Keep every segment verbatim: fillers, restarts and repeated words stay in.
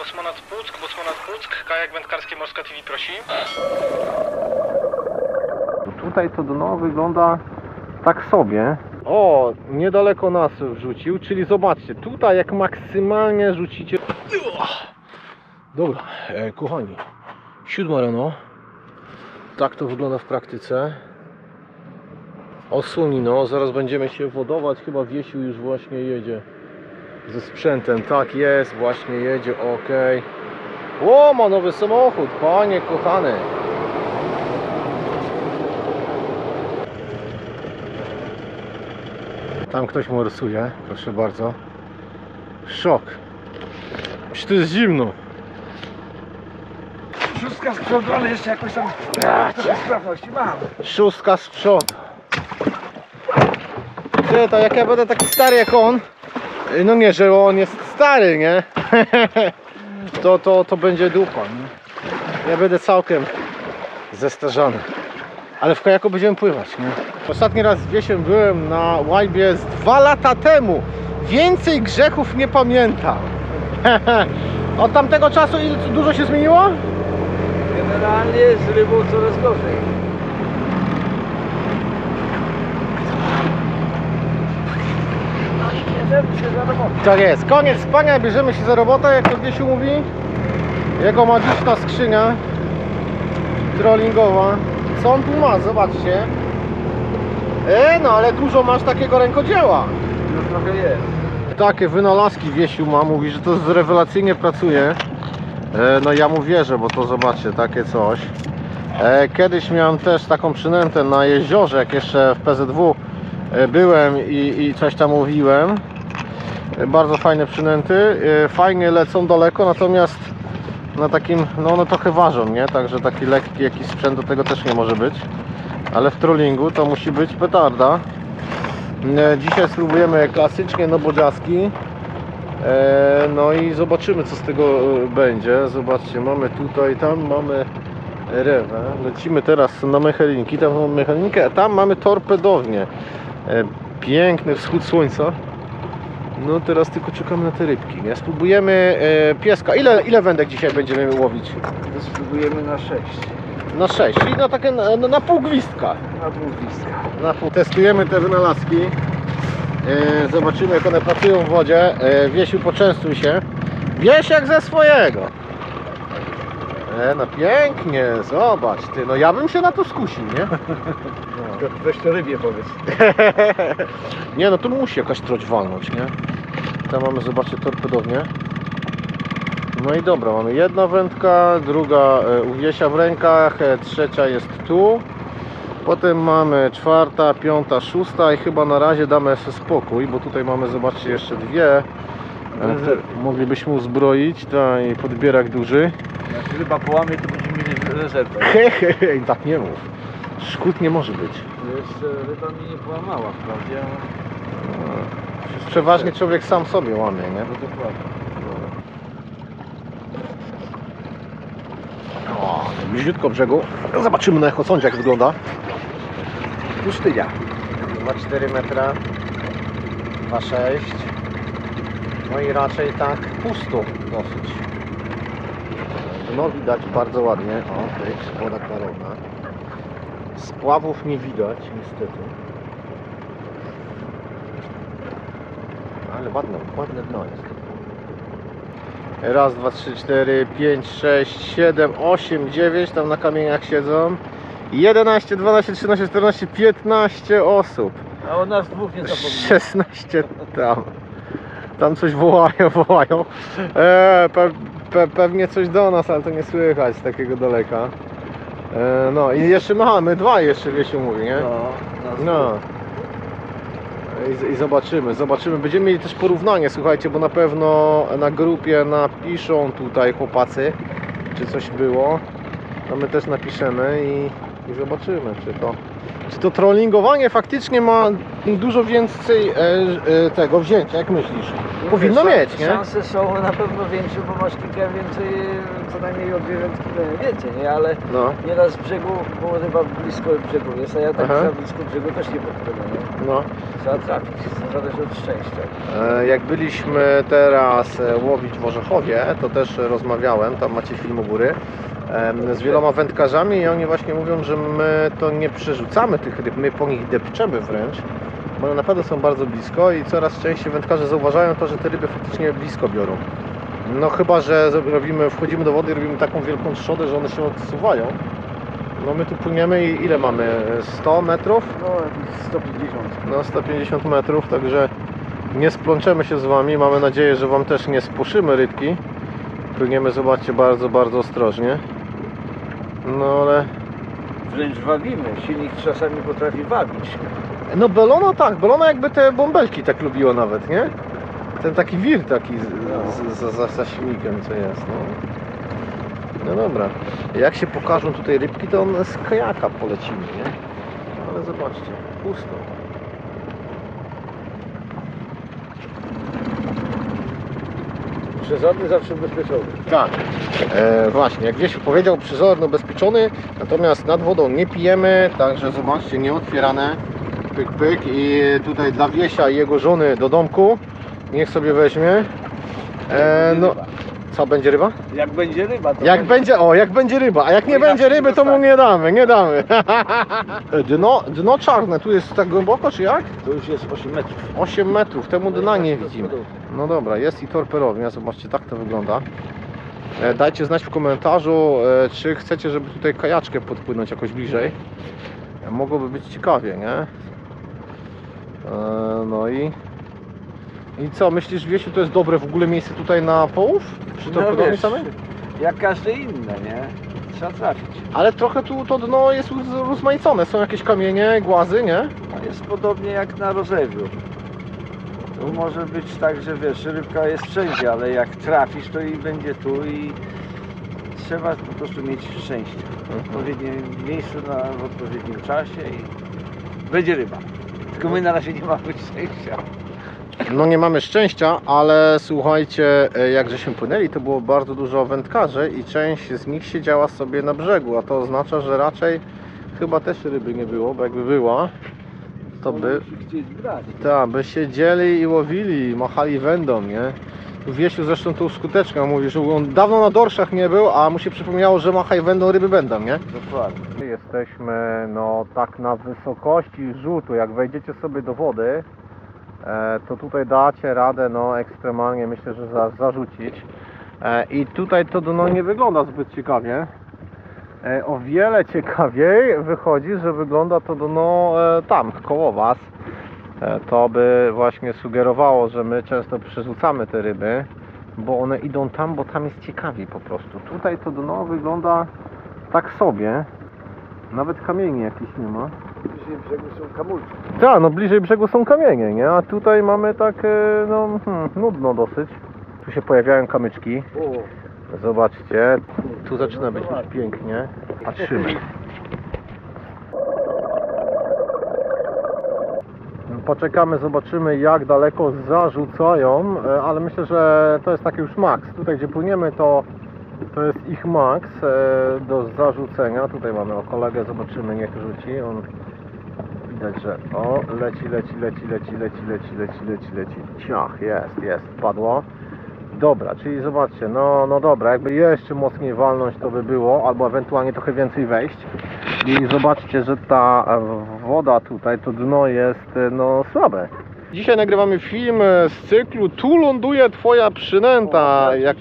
Bosmanat Puck, Bosmanat Puck, kajak wędkarski Morska T V prosi. Tutaj to dno wygląda tak sobie. O, niedaleko nas wrzucił, czyli zobaczcie, tutaj jak maksymalnie rzucicie. Dobra, e, kochani, siódma rano. Tak to wygląda w praktyce. O Sunino, zaraz będziemy się wodować, chyba Wiesiu już właśnie jedzie ze sprzętem, tak jest, właśnie jedzie, ok. O, ma nowy samochód, panie kochany. Tam ktoś mu rysuje, proszę bardzo. Szok. Przecież to jest zimno. Szóstka z przodu, ale jeszcze jakoś tam sprawności mam. Szóstka z przodu. Ty, to jak ja będę taki stary jak on, no nie, że on jest stary, nie? To, to, to będzie dupa, nie? Ja będę całkiem zestarzany. Ale w kajaku będziemy pływać, nie? Ostatni raz z Wiesiem byłem na łajbie z dwa lata temu. Więcej grzechów nie pamiętam. Od tamtego czasu ile dużo się zmieniło? Generalnie z rybą coraz gorzej. Tak jest, koniec spania, bierzemy się za robotę, jak to Wiesiu mówi. Jego magiczna skrzynia trollingowa. Co on tu ma, zobaczcie. E, no ale dużo masz takiego rękodzieła. No trochę jest. Takie wynalazki Wiesiu ma, mówi, że to rewelacyjnie pracuje. E, no ja mu wierzę, bo to zobaczcie, takie coś. E, kiedyś miałem też taką przynętę na jeziorze, jak jeszcze w P Z W byłem i, i coś tam mówiłem. Bardzo fajne przynęty, fajnie lecą daleko, natomiast na takim, no one trochę ważą, nie? Także taki lekki jakiś sprzęt do tego też nie może być. Ale w trollingu to musi być petarda. Dzisiaj spróbujemy klasycznie nobodziaski. No i zobaczymy, co z tego będzie. Zobaczcie, mamy tutaj, tam mamy Rewę. Lecimy teraz na Mechelinki, tam mamy Mechelinkę, a tam mamy torpedownię. Piękny wschód słońca. No teraz tylko czekamy na te rybki, nie? Spróbujemy e, pieska. Ile, ile wędek dzisiaj będziemy łowić? To spróbujemy na sześć. Na sześć, czyli na takie na, na pół gwizdka. Na pół gwizdka. Na pół. Testujemy te wynalazki. E, zobaczymy, jak one pracują w wodzie. E, Wiesiu, poczęstuj się. Wiesz jak ze swojego. E, no pięknie, zobacz ty. No ja bym się na to skusił, nie? No. Weź to rybie powiedz. Nie no, tu musi jakaś troć walnąć, nie? Tam mamy, zobaczcie, torpedownię. No i dobra, mamy jedna wędka, druga u Wiesia w rękach, trzecia jest tu. Potem mamy czwarta, piąta, szósta i chyba na razie damy sobie spokój, bo tutaj mamy, zobaczcie, jeszcze dwie. Moglibyśmy uzbroić, ta i podbierak duży. Jak ryba połamie, to będziemy mieli rezerwę. Hehehe, tak nie mów. Szkód nie może być. Jeszcze ryba mi nie połamała, wprawdzie. Przeważnie człowiek sam sobie łamie, nie? No dokładnie. O, bliziutko brzegu. Zobaczymy na echosądzie jak wygląda. Pustynia. Ma cztery metra. dwa sześć. No i raczej tak pusto dosyć. No widać bardzo ładnie. O, to jest woda klarowna. Spławów nie widać niestety. Ale ładne, ładne dno jest. Raz, dwa, trzy, cztery, pięć, sześć, siedem, osiem, dziewięć. Tam na kamieniach siedzą. jedenaście, dwanaście, trzynaście, czternaście, piętnaście osób. A o nas dwóch nie zapomnieli. szesnaście tam. Tam coś wołają, wołają. Eee, pe, pe, pewnie coś do nas, ale to nie słychać z takiego daleka. Eee, no i jeszcze mamy dwa jeszcze, wie się mówi, nie? No. no. I, I zobaczymy, zobaczymy. Będziemy mieli też porównanie, słuchajcie, bo na pewno na grupie napiszą tutaj chłopacy, czy coś było. No my też napiszemy i, i zobaczymy, czy to Czy to trollingowanie faktycznie ma dużo więcej e, tego wzięcia, jak myślisz? Powinno wiesz, mieć, nie? Szanse są na pewno większe, bo masz kilka więcej, co najmniej o dwie wędki więcej, nie? Ale no. Nieraz z brzegu, bo chyba blisko brzegu jest, a ja tak za blisko brzegu też nie podpłynę. No. Trzeba trafić, zależy od szczęścia. E, jak byliśmy teraz łowić w Orzechowie, to też rozmawiałem, tam macie film u góry, z wieloma wędkarzami i oni właśnie mówią, że my to nie przerzucamy tych ryb, my po nich depczemy wręcz, bo one naprawdę są bardzo blisko i coraz częściej wędkarze zauważają to, że te ryby faktycznie blisko biorą. No chyba, że robimy, wchodzimy do wody i robimy taką wielką trzodę, że one się odsuwają. No my tu płyniemy i ile mamy? sto metrów? No sto pięćdziesiąt. No sto pięćdziesiąt metrów, także nie splączemy się z wami, mamy nadzieję, że wam też nie spuszymy rybki. Płyniemy, zobaczcie, bardzo, bardzo ostrożnie. No ale... Wręcz wabimy, silnik czasami potrafi wabić. No belona tak, belona jakby te bąbelki tak lubiło nawet, nie? Ten taki wir taki z, no. z, z, za, za silnikiem co jest, no. No dobra, jak się pokażą tutaj rybki, to one z kajaka polecimy, nie? Ale zobaczcie, pusto. Przezorny zawsze ubezpieczony. Tak, e, właśnie, jak gdzieś powiedział przezorny ubezpieczony, natomiast nad wodą nie pijemy, także zobaczcie, nieotwierane, pyk pyk i tutaj dla Wiesia i jego żony do domku, niech sobie weźmie. E, no, co, będzie ryba? Jak będzie ryba, to jak będzie... będzie o, jak będzie ryba, a jak nie będzie ryby, to mu nie damy, nie damy. Dno, dno czarne, tu jest tak głęboko, czy jak? To już jest osiem metrów. osiem metrów, temu dna nie widzimy. No dobra, jest i torperownia, zobaczcie, tak to wygląda. Dajcie znać w komentarzu, czy chcecie, żeby tutaj kajaczkę podpłynąć jakoś bliżej. Mogłoby być ciekawie, nie? No i... I co, myślisz, Wiesiu, to jest dobre w ogóle miejsce tutaj na połów? Przy torpedowni samej? Jak każde inne, nie? Trzeba trafić. Ale trochę tu to dno jest rozmaicone, są jakieś kamienie, głazy, nie? No jest podobnie jak na Rozewiu. Tu może być tak, że wiesz, rybka jest wszędzie, ale jak trafisz, to i będzie tu i trzeba po prostu mieć szczęście. W odpowiednim miejscu, na, w odpowiednim czasie i będzie ryba. Tylko my na razie nie mamy szczęścia. No nie mamy szczęścia, ale słuchajcie, jak żeśmy płynęli, to było bardzo dużo wędkarzy i część z nich siedziała sobie na brzegu, a to oznacza, że raczej chyba też ryby nie było, bo jakby była, to by, ta, by siedzieli i łowili, machali wędą, nie? Wiesiu zresztą to uskutecznia, mówi, że on dawno na dorszach nie był, a mu się przypomniało, że machaj wędą, ryby będą, nie? Dokładnie. Jesteśmy no tak na wysokości rzutu, jak wejdziecie sobie do wody, to tutaj dacie radę, no ekstremalnie myślę, że za, zarzucić i tutaj to no, nie wygląda zbyt ciekawie, o wiele ciekawiej wychodzi, że wygląda to no tam, koło was, to by właśnie sugerowało, że my często przerzucamy te ryby, bo one idą tam, bo tam jest ciekawiej po prostu, tutaj to dno wygląda tak sobie, nawet kamieni jakichś nie ma. Bliżej brzegu są kamulce. Tak, no bliżej brzegu są kamienie, nie? A tutaj mamy tak, no, hmm, nudno dosyć. Tu się pojawiają kamyczki. Zobaczcie. Tu zaczyna być już pięknie. Patrzymy. Poczekamy, zobaczymy jak daleko zarzucają, ale myślę, że to jest taki już maks. Tutaj gdzie płyniemy to to jest ich maks do zarzucenia. Tutaj mamy o kolegę, zobaczymy, niech rzuci. On widać, że o, leci, leci, leci, leci, leci, leci, leci, leci, leci. Ciach, jest, jest, padło. Dobra, czyli zobaczcie, no, no dobra, jakby jeszcze mocniej walność to by było, albo ewentualnie trochę więcej wejść. I zobaczcie, że ta woda tutaj, to dno jest, no, słabe. Dzisiaj nagrywamy film z cyklu Tu ląduje twoja przynęta, jak,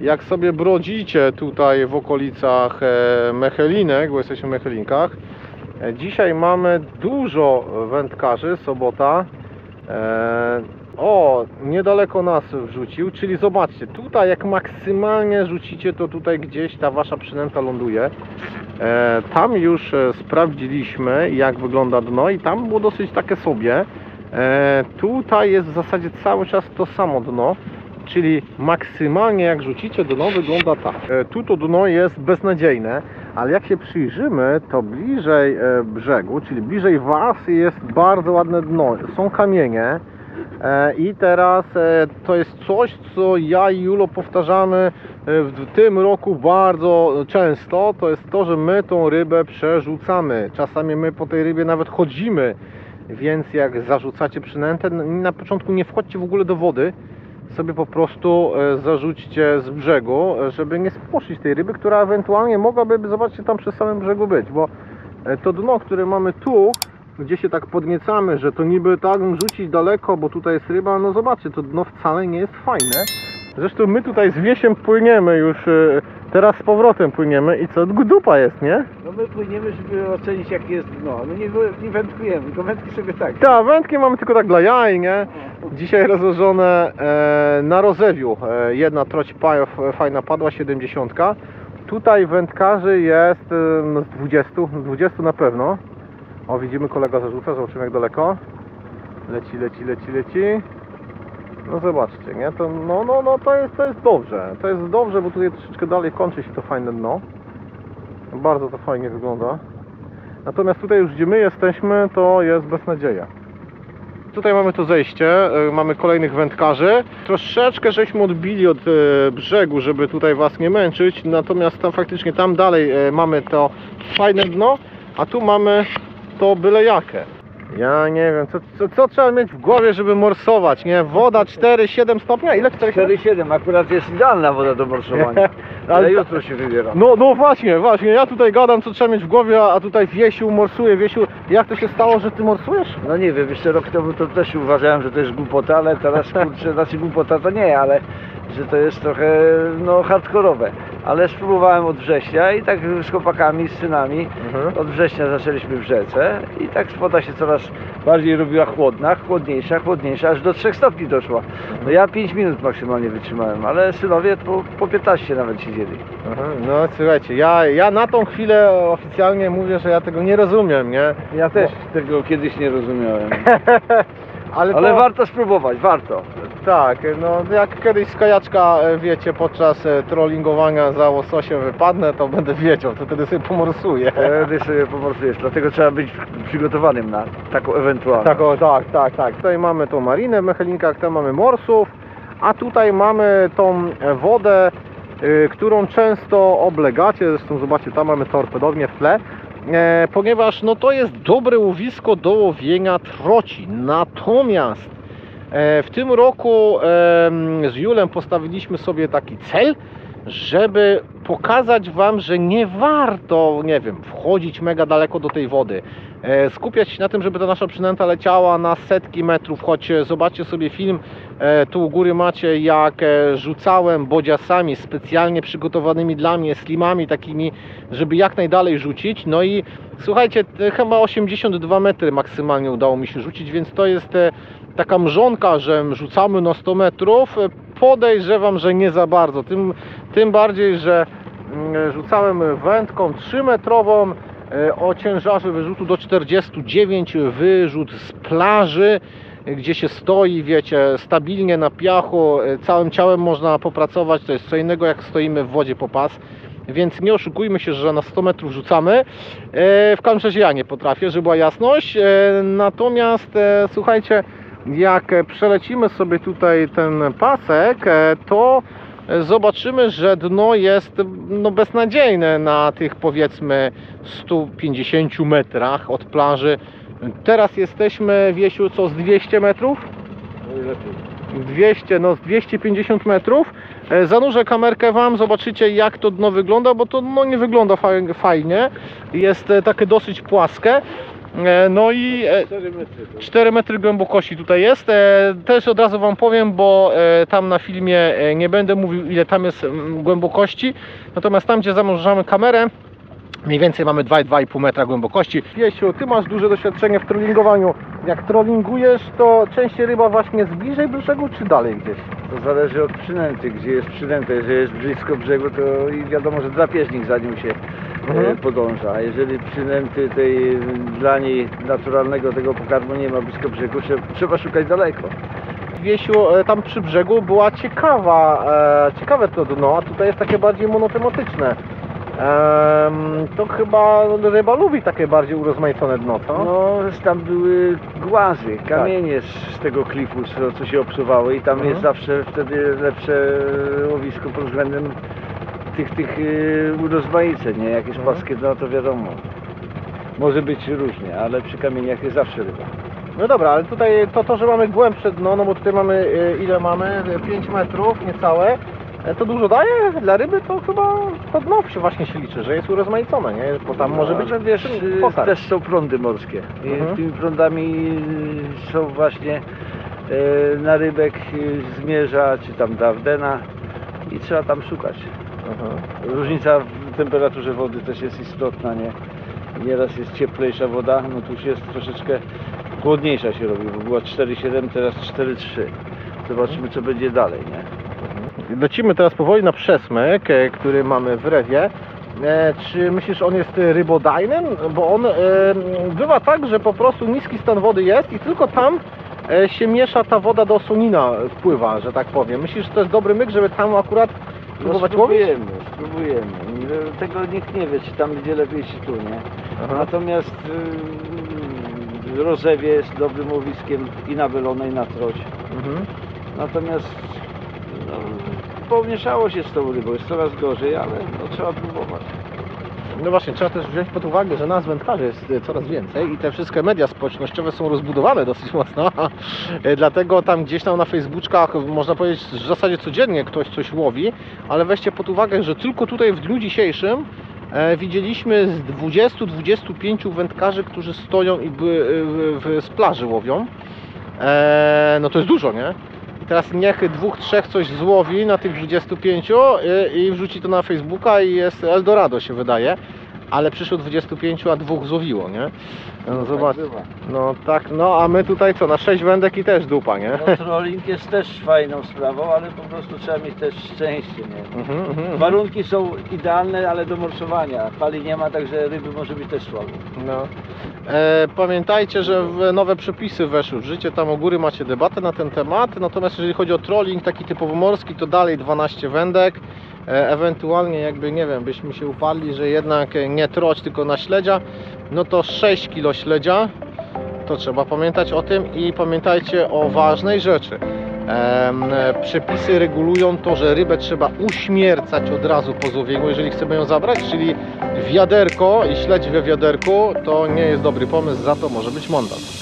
jak sobie brodzicie tutaj w okolicach Mechelinek, bo jesteśmy w Mechelinkach. Dzisiaj mamy dużo wędkarzy, sobota. O, niedaleko nas wrzucił, czyli zobaczcie, tutaj jak maksymalnie rzucicie, to tutaj gdzieś ta wasza przynęta ląduje. Tam już sprawdziliśmy jak wygląda dno i tam było dosyć takie sobie. E, tutaj jest w zasadzie cały czas to samo dno, czyli maksymalnie jak rzucicie dno wygląda tak. E, tu to dno jest beznadziejne, ale jak się przyjrzymy, to bliżej brzegu, czyli bliżej Was, jest bardzo ładne dno, są kamienie. I teraz to jest coś, co ja i Julo powtarzamy w tym roku bardzo często, to jest to, że my tą rybę przerzucamy, czasami my po tej rybie nawet chodzimy, więc jak zarzucacie przynętę, na początku nie wchodźcie w ogóle do wody, sobie po prostu zarzućcie z brzegu, żeby nie spłoszyć tej ryby, która ewentualnie mogłaby, zobaczcie, tam przy samym brzegu być, bo to dno, które mamy tu, gdzie się tak podniecamy, że to niby tak rzucić daleko, bo tutaj jest ryba, no zobaczcie, to dno wcale nie jest fajne. Zresztą my tutaj z Wiesiem płyniemy już, teraz z powrotem płyniemy i co, dupa jest, nie? No my płyniemy, żeby ocenić jakie jest dno, no nie, nie wędkujemy, tylko wędki sobie tak. Tak, wędki mamy tylko tak dla jaj, nie? Dzisiaj rozłożone e, na Rozewiu, e, jedna troć pajów fajna padła, siedemdziesiąt. Tutaj wędkarzy jest e, z dwudziestu, dwudziestu na pewno. O, widzimy, kolega zarzuca, zobaczymy jak daleko. Leci, leci, leci, leci. No zobaczcie, nie? To, no, no, no, to jest, to jest dobrze. To jest dobrze, bo tutaj troszeczkę dalej kończy się to fajne dno. Bardzo to fajnie wygląda. Natomiast tutaj już, gdzie my jesteśmy, to jest beznadzieja. Tutaj mamy to zejście, mamy kolejnych wędkarzy. Troszeczkę żeśmy odbili od brzegu, żeby tutaj Was nie męczyć. Natomiast tam faktycznie, tam dalej mamy to fajne dno, a tu mamy to byle jakie. Ja nie wiem, co, co, co trzeba mieć w głowie, żeby morsować, nie? Woda cztery siedem stopnia? Ile? cztery siedem, akurat jest idealna woda do morsowania. Ale jutro się wybiera. No, no właśnie, właśnie, ja tutaj gadam, co trzeba mieć w głowie, a tutaj Wiesiu morsuje, Wiesiu. Jak to się stało, że Ty morsujesz? No nie wiem, jeszcze rok temu to też uważałem, że to jest głupota, ale teraz, kurczę, znaczy głupota to nie, ale że to jest trochę, no, hardkorowe. Ale spróbowałem od września i tak z chłopakami, z synami, mhm. Od września zaczęliśmy w rzece i tak woda się coraz bardziej robiła chłodna, chłodniejsza, chłodniejsza, aż do trzech stopni doszła. No ja pięć minut maksymalnie wytrzymałem, ale synowie po, po piętnaście nawet siedzieli. Mhm. No słuchajcie, ja, ja na tą chwilę oficjalnie mówię, że ja tego nie rozumiem, nie? Ja też Bo... tego kiedyś nie rozumiałem. Ale, to... Ale warto spróbować, warto. Tak, no jak kiedyś z kajaczka, wiecie, podczas trollingowania za łososiem wypadnę, to będę wiedział, to wtedy sobie pomorsuję. Wtedy sobie pomorsujesz, dlatego trzeba być przygotowanym na taką ewentualną. Taką, tak, tak, tak. Tutaj mamy tą marinę w Mechelinkach, tam mamy morsów, a tutaj mamy tą wodę, yy, którą często oblegacie, zresztą zobaczcie, tam mamy torpedownię w tle. E, ponieważ no to jest dobre łowisko do łowienia troci. Natomiast e, w tym roku e, z Julem postawiliśmy sobie taki cel, żeby pokazać Wam, że nie warto, nie wiem, wchodzić mega daleko do tej wody, e, skupiać się na tym, żeby ta nasza przynęta leciała na setki metrów, choć zobaczcie sobie film, e, tu u góry macie, jak e, rzucałem bodziasami specjalnie przygotowanymi dla mnie, slimami takimi, żeby jak najdalej rzucić, no i słuchajcie, chyba osiemdziesiąt dwa metry maksymalnie udało mi się rzucić, więc to jest e, taka mrzonka, że rzucamy na sto metrów, podejrzewam, że nie za bardzo, tym, tym bardziej, że rzucałem wędką trzymetrową o ciężarze wyrzutu do czterdziestu dziewięciu, wyrzut z plaży, gdzie się stoi, wiecie, stabilnie na piachu, całym ciałem można popracować, to jest co innego jak stoimy w wodzie po pas. Więc nie oszukujmy się, że na sto metrów rzucamy. W każdym razie ja nie potrafię, żeby była jasność. Natomiast słuchajcie, jak przelecimy sobie tutaj ten pasek, to zobaczymy, że dno jest no, beznadziejne na tych powiedzmy stu pięćdziesięciu metrach od plaży. Teraz jesteśmy, Wiesiu, co z dwieście metrów? dwieście, no z dwieście pięćdziesiąt metrów. Zanurzę kamerkę Wam, zobaczycie jak to dno wygląda, bo to no, nie wygląda fajnie. Jest takie dosyć płaskie. No i cztery metry głębokości tutaj jest. Też od razu Wam powiem, bo tam na filmie nie będę mówił ile tam jest głębokości. Natomiast tam gdzie zanurzamy kamerę, mniej więcej mamy dwa, dwa i pół metra głębokości. Wiesiu, Ty masz duże doświadczenie w trollingowaniu. Jak trollingujesz, to częściej ryba właśnie jest bliżej brzegu, czy dalej gdzieś? To zależy od przynęty, gdzie jest przynęta. Jeżeli jest blisko brzegu, to i wiadomo, że drapieżnik za nim się mhm. podąża. A jeżeli przynęty tej dla niej naturalnego tego pokarmu nie ma blisko brzegu, trzeba szukać daleko. Wiesiu, tam przy brzegu była ciekawa, e, ciekawe to dno, a tutaj jest takie bardziej monotematyczne. Ehm, to chyba ryba lubi takie bardziej urozmaicone dno, co? No, tam były głazy, kamienie tak. z, z tego klifu, co, co się obsuwały i tam mhm. jest zawsze wtedy lepsze łowisko pod względem tych, tych yy, urozmaiceń, nie? Jak jest mhm. płaskie dno, to wiadomo. Może być różnie, ale przy kamieniach jest zawsze ryba. No dobra, ale tutaj to, to że mamy głębsze dno, no bo tutaj mamy, ile mamy? pięć metrów, niecałe. To dużo daje, dla ryby to chyba to dno się właśnie się liczy, że jest urozmaicone, nie? Bo tam no, może być, wiesz, potarg. Też są prądy morskie. Mhm. Tymi prądami są właśnie e, na rybek zmierza, czy tam dawdena i trzeba tam szukać. Mhm. Różnica w temperaturze wody też jest istotna, nie? Nieraz jest cieplejsza woda, no tu już jest troszeczkę chłodniejsza się robi, bo była cztery siedem, teraz cztery trzy. Zobaczymy, co będzie dalej, nie? Lecimy teraz powoli na przesmyk, który mamy w Rewie. E, czy myślisz, on jest rybodajnym? Bo on e, bywa tak, że po prostu niski stan wody jest i tylko tam e, się miesza ta woda do Sunina, wpływa, że tak powiem. Myślisz, że to jest dobry myk, żeby tam akurat próbować łowić? No, spróbujemy, spróbujemy. Tego nikt nie wie, czy tam będzie lepiej, czy tu, nie? Aha. Natomiast y, Rozewie jest dobrym łowiskiem i na wylone, i na troć. Mhm. Natomiast pomieszało się z tą rybą, jest coraz gorzej, ale no, trzeba próbować. No właśnie, trzeba też wziąć pod uwagę, że nas wędkarzy jest coraz więcej i te wszystkie media społecznościowe są rozbudowane dosyć mocno, dlatego tam gdzieś tam na Facebookach można powiedzieć, że w zasadzie codziennie ktoś coś łowi, ale weźcie pod uwagę, że tylko tutaj w dniu dzisiejszym e, widzieliśmy z dwudziestu do dwudziestu pięciu wędkarzy, którzy stoją i by, w, w, z plaży łowią. E, no to jest dużo, nie? Teraz niech dwóch, trzech coś złowi na tych dwudziestu pięciu i, i wrzuci to na Facebooka i jest Eldorado, się wydaje, ale przyszło dwudziestu pięciu, a dwóch złowiło, nie? No zobacz, no tak, no a my tutaj co, na sześć wędek i też dupa, nie? No trolling jest też fajną sprawą, ale po prostu trzeba mieć też szczęście, nie? Mhm, mhm, warunki są idealne, ale do morsowania, fali nie ma, także ryby może być też słabe. No. E, pamiętajcie, że nowe przepisy weszły w życie, tam u góry macie debatę na ten temat, natomiast jeżeli chodzi o trolling taki typowo morski, to dalej dwanaście wędek. Ewentualnie jakby, nie wiem, byśmy się uparli, że jednak nie troć, tylko na śledzia, no to sześć kilo śledzia, to trzeba pamiętać o tym. I pamiętajcie o ważnej rzeczy, ehm, przepisy regulują to, że rybę trzeba uśmiercać od razu po złowieniu, jeżeli chcemy ją zabrać, czyli wiaderko i śledź we wiaderku to nie jest dobry pomysł, za to może być mandat.